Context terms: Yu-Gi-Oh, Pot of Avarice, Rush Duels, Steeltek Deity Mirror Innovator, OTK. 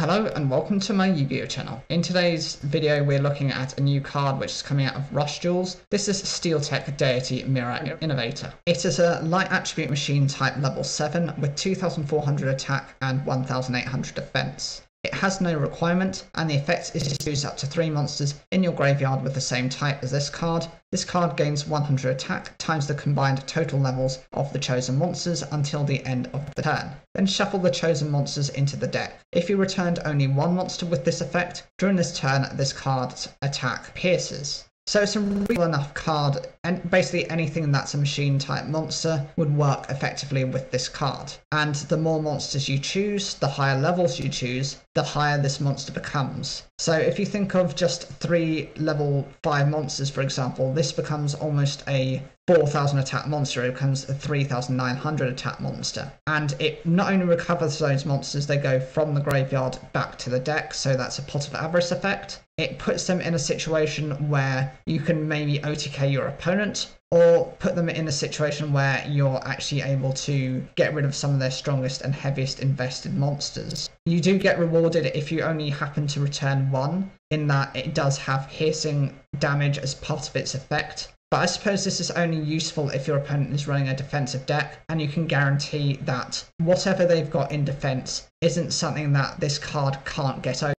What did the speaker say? Hello and welcome to my Yu-Gi-Oh channel. In today's video we're looking at a new card which is coming out of Rush Duels. This is Steeltek Deity Mirror Innovator. It is a light attribute machine type level 7 with 2400 attack and 1800 defense. It has no requirement and the effect is to use up to 3 monsters in your graveyard with the same type as this card. This card gains 100 attack times the combined total levels of the chosen monsters until the end of the turn. Then shuffle the chosen monsters into the deck. If you returned only one monster with this effect, during this turn this card's attack pierces. So it's a real enough card, and basically anything that's a machine type monster would work effectively with this card. And the more monsters you choose, the higher levels you choose, the higher this monster becomes. So if you think of just 3 level 5 monsters, for example, this becomes almost a 4000 attack monster. It becomes a 3900 attack monster, and it not only recovers those monsters, they go from the graveyard back to the deck, so that's a Pot of Avarice effect. It puts them in a situation where you can maybe OTK your opponent, or put them in a situation where you're actually able to get rid of some of their strongest and heaviest invested monsters. You do get rewarded if you only happen to return one, in that it does have piercing damage as part of its effect. But I suppose this is only useful if your opponent is running a defensive deck, and you can guarantee that whatever they've got in defense isn't something that this card can't get over.